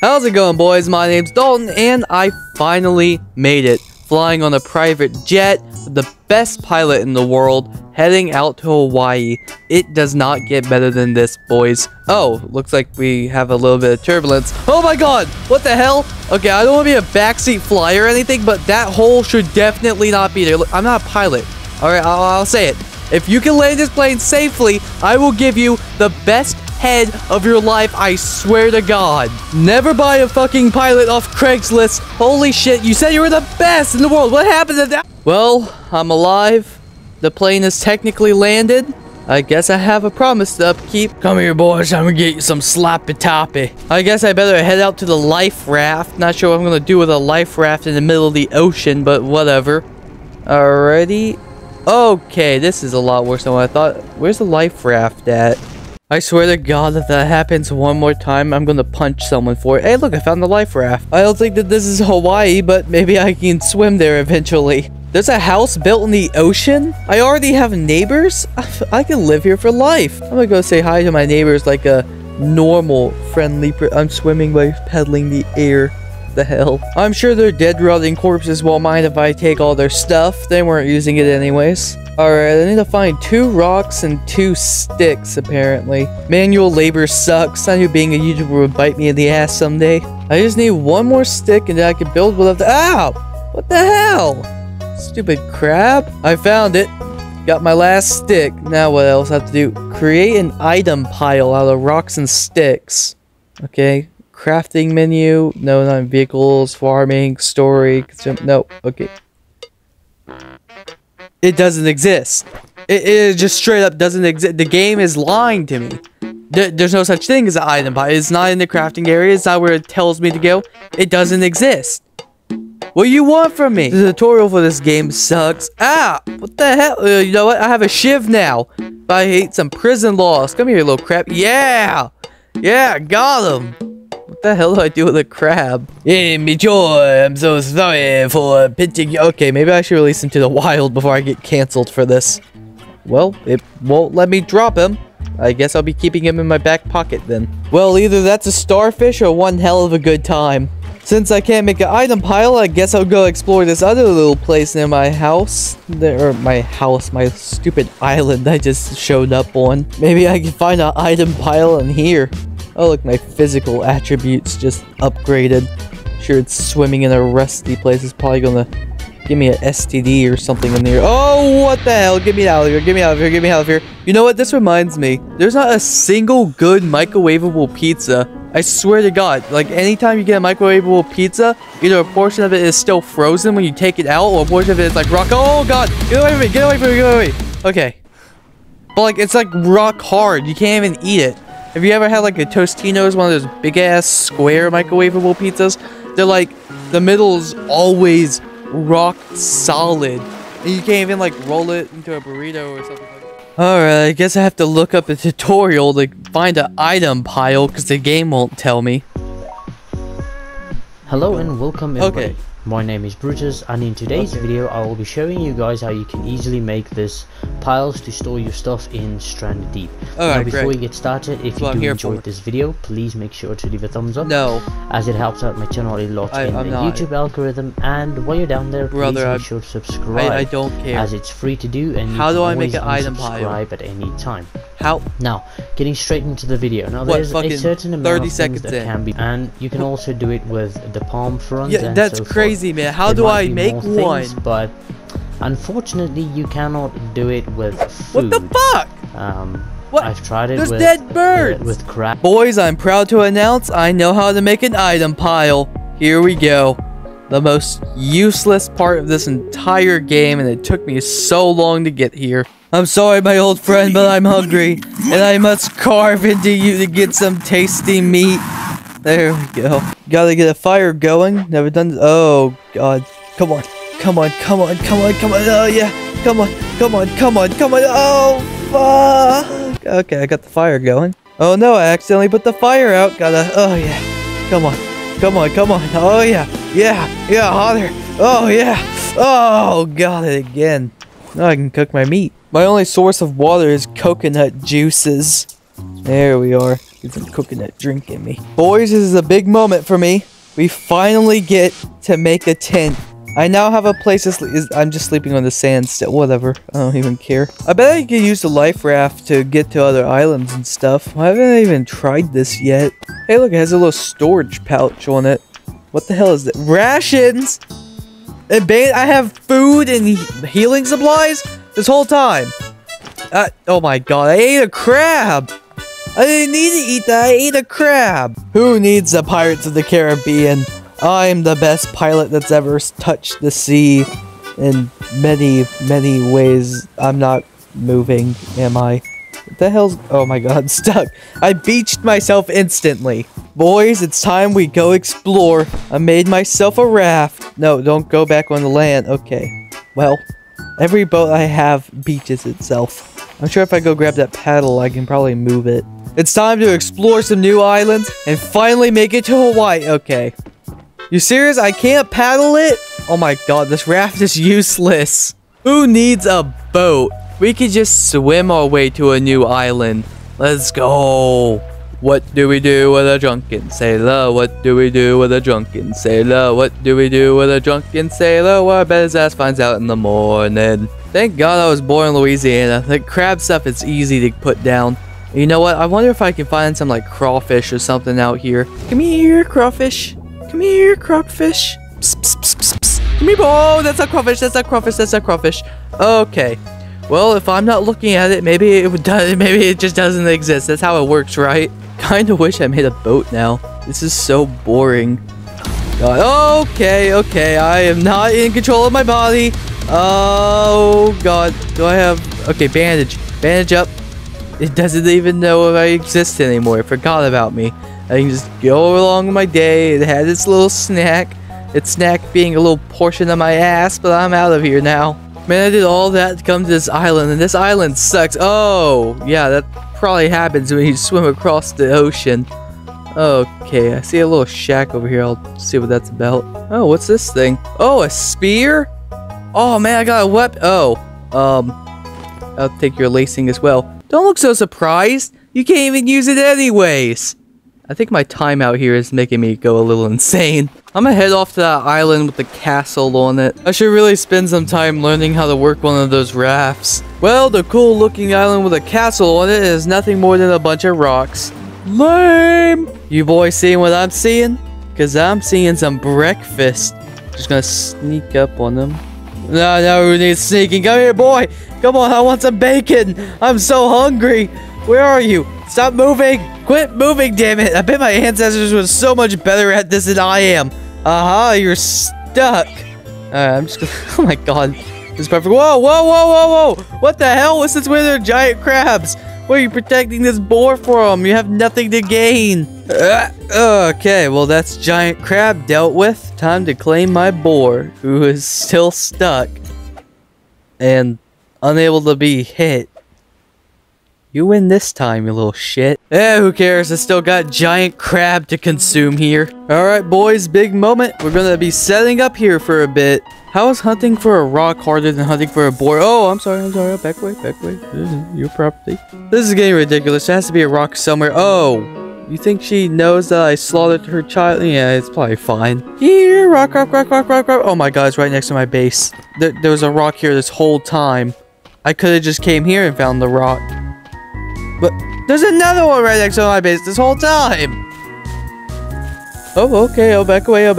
How's it going, boys? My name's Dalton, and I finally made it, flying on a private jet with the best pilot in the world, heading out to Hawaii. It does not get better than this, boys. Oh, looks like we have a little bit of turbulence. Oh my god, what the hell? Okay, I don't want to be a backseat flyer or anything, but that hole should definitely not be there. Look, I'm not a pilot. Alright, I'll say it. If you can land this plane safely, I will give you the best head of your life, I swear to God. Never buy a fucking pilot off Craigslist. Holy shit, you said you were the best in the world. What happened to that? Well, I'm alive. The plane is technically landed. I guess I have a promise to upkeep. Come here, boys. I'm gonna get you some sloppy toppy. I guess I better head out to the life raft. Not sure what I'm gonna do with a life raft in the middle of the ocean, but whatever. Alrighty. Okay, this is a lot worse than what I thought. Where's the life raft at? I swear to God, if that happens one more time, I'm gonna punch someone for it. Hey, look, I found the life raft. I don't think that this is Hawaii, but maybe I can swim there eventually. There's a house built in the ocean? I already have neighbors? I can live here for life. I'm gonna go say hi to my neighbors like a normal, friendly person. I'm swimming by paddling the air. The hell? I'm sure their dead, rotting corpses won't mind if I take all their stuff. They weren't using it anyways. Alright, I need to find 2 rocks and 2 sticks, apparently. Manual labor sucks. I knew being a YouTuber would bite me in the ass someday. I just need 1 more stick and then I can build without the— Ow! What the hell? Stupid crab. I found it. Got my last stick. Now what else I have to do? Create an item pile out of rocks and sticks. Okay. Crafting menu. No, not vehicles. Farming. Story. Consume. No. Okay. It doesn't exist. It just straight up doesn't exist. The game is lying to me. There's no such thing as an item pile. It's not in the crafting area. It's not where it tells me to go. It doesn't exist. What do you want from me? The tutorial for this game sucks. Ah! What the hell? You know what? I have a shiv now. But I hate some prison laws. Come here, little crap. Yeah! Yeah, got him. What the hell do I do with a crab? Hey, me joy, I'm so sorry for pinching. Okay, maybe I should release him to the wild before I get cancelled for this. Well, it won't let me drop him. I guess I'll be keeping him in my back pocket then. Well, either that's a starfish or one hell of a good time. Since I can't make an item pile, I guess I'll go explore this other little place near my house. My stupid island I just showed up on. Maybe I can find an item pile in here. Oh, look, my physical attributes just upgraded. Sure, it's swimming in a rusty place. It's probably gonna give me an STD or something in there. Oh, what the hell? Get me out of here. Get me out of here. Get me out of here. You know what? This reminds me. There's not a single good microwavable pizza. I swear to God. Like, anytime you get a microwavable pizza, either a portion of it is still frozen when you take it out, or a portion of it is like rock. Oh, God. Get away from me. Get away from me. Get away from me. Okay. But, like, it's like rock hard. You can't even eat it. Have you ever had like a Tostino's, one of those big-ass square microwavable pizzas? They're like, the middle's always rock solid. And you can't even like roll it into a burrito or something like that. Alright, I guess I have to look up a tutorial to find an item pile because the game won't tell me. Hello and welcome everybody. Okay. My name is Brutus, and in today's video I will be showing you guys how you can easily make this piles to store your stuff in Stranded Deep. Now before we get started, if you do enjoy this video, please make sure to leave a thumbs up. No. As it helps out my channel a lot in the YouTube algobrother, algorithm, and while you're down there, please make sure to subscribe. I don't care. As it's free to do, and you how can do I make an item subscribe at any time. How? Now, getting straight into the video. Now there's a certain amount of things that can be, and you can also do it with the palm front. Yeah, that's crazy. Man, how do I make one? But unfortunately, you cannot do it with food. What the fuck? What? I've tried it with dead birds. With crap. Boys, I'm proud to announce I know how to make an item pile. Here we go. The most useless part of this entire game, and it took me so long to get here. I'm sorry, my old friend, but I'm hungry, and I must carve into you to get some tasty meat. There we go. Gotta get a fire going. Never done this. Oh, God. Come on. Come on. Come on. Come on. Come on. Oh, yeah. Come on. Come on. Come on. Come on. Oh, fuck. Okay, I got the fire going. Oh, no. I accidentally put the fire out. Gotta. Oh, yeah. Come on. Come on. Come on. Oh, yeah. Yeah. Yeah. Hotter. Oh, yeah. Oh, got it again. Now I can cook my meat. My only source of water is coconut juices. There we are. She's been cooking that drink in me. Boys, this is a big moment for me. We finally get to make a tent. I now have a place to sleep. I'm just sleeping on the sand still. Whatever. I don't even care. I bet I could use the life raft to get to other islands and stuff. Why haven't I even tried this yet? Hey, look, it has a little storage pouch on it. What the hell is that? Rations! I have food and healing supplies this whole time. Oh my god, I ate a crab! I didn't need to eat that, I ate a crab! Who needs the Pirates of the Caribbean? I'm the best pilot that's ever touched the sea in many, many ways. I'm not moving, am I? What the hell's... Oh my god, I'm stuck. I beached myself instantly. Boys, it's time we go explore. I made myself a raft. No, don't go back on the land. Okay. Well, every boat I have beaches itself. I'm sure if I go grab that paddle, I can probably move it. It's time to explore some new islands and finally make it to Hawaii. Okay. You serious? I can't paddle it? Oh my god, this raft is useless. Who needs a boat? We could just swim our way to a new island. Let's go. What do we do with a drunken sailor? What do we do with a drunken sailor? What do we do with a drunken sailor? Well, I bet his ass finds out in the morning. Thank god I was born in Louisiana. The crab stuff is easy to put down. You know what? I wonder if I can find some like crawfish or something out here. Come here, crawfish. Come here, crawfish. Psst, psst, psst, psst, psst. Come here. Oh, that's a crawfish. That's a crawfish. That's a crawfish. Okay. Well, if I'm not looking at it, maybe it just doesn't exist. That's how it works, right? Kind of wish I made a boat now. This is so boring. God. Okay, okay. I am not in control of my body. Oh, God. Do I have... Okay, bandage. Bandage up. It doesn't even know if I exist anymore. It forgot about me. I can just go along with my day. It had its little snack. Its snack being a little portion of my ass, but I'm out of here now. Man, I did all that to come to this island, and this island sucks. Oh, yeah, that probably happens when you swim across the ocean. Okay, I see a little shack over here. I'll see what that's about. Oh, what's this thing? Oh, a spear? Oh, man, I got a weapon. Oh, I'll take your lacing as well. Don't look so surprised. You can't even use it anyways. I think my time out here is making me go a little insane. I'm gonna head off to that island with the castle on it. I should really spend some time learning how to work one of those rafts. Well, the cool looking island with a castle on it is nothing more than a bunch of rocks. Lame! You boys seeing what I'm seeing? Cause I'm seeing some breakfast. Just gonna sneak up on them. No, no, we need sneaking. Come here, boy! Come on, I want some bacon! I'm so hungry! Where are you? Stop moving! Quit moving, damn it! I bet my ancestors were so much better at this than I am. Aha, you're stuck. Alright, I'm just gonna... Oh my god. This is perfect. Whoa, whoa, whoa, whoa, whoa! What the hell? What's this with their giant crabs? What are you protecting this boar from? You have nothing to gain. Okay, well that's giant crab dealt with. Time to claim my boar, who is still stuck. And unable to be hit. You win this time, you little shit. Eh, who cares? I still got giant crab to consume here. Alright, boys, big moment. We're gonna be setting up here for a bit. How is hunting for a rock harder than hunting for a boar? Oh, I'm sorry. Back away, back away. Your property. This is getting ridiculous. There has to be a rock somewhere. Oh, you think she knows that I slaughtered her child? Yeah, it's probably fine. Here, rock. Oh my god, it's right next to my base. There was a rock here this whole time. I could have just came here and found the rock. But there's another one right next to my base this whole time. Oh, okay. Oh, back away.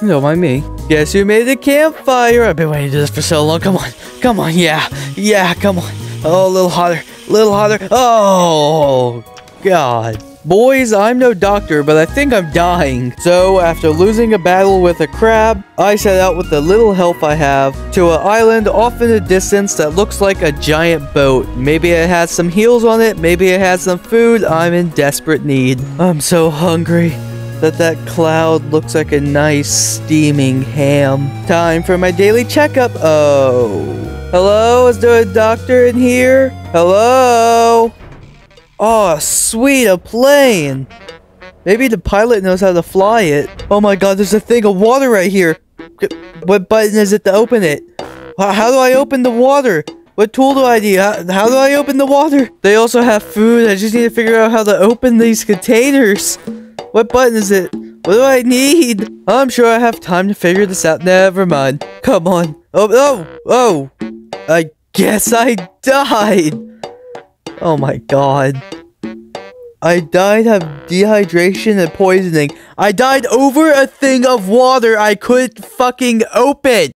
Don't mind me. Guess who made the campfire? I've been waiting to do this for so long. Come on. Yeah, come on. Oh, a little hotter. Oh, God. Boys, I'm no doctor, but I think I'm dying. So, after losing a battle with a crab, I set out with the little help I have to an island off in the distance that looks like a giant boat. Maybe it has some heals on it, maybe it has some food. I'm in desperate need. I'm so hungry that cloud looks like a nice steaming ham. Time for my daily checkup. Oh. Hello? Is there a doctor in here? Hello? Oh, sweet, a plane! Maybe the pilot knows how to fly it. Oh my god, there's a thing of water right here! What button is it to open it? How do I open the water? What tool do I need? How do I open the water? They also have food. I just need to figure out how to open these containers. What button is it? What do I need? I'm sure I have time to figure this out. Never mind. Come on. Oh. I guess I died. Oh my god. I died of dehydration and poisoning. I died over a thing of water I couldn't fucking open.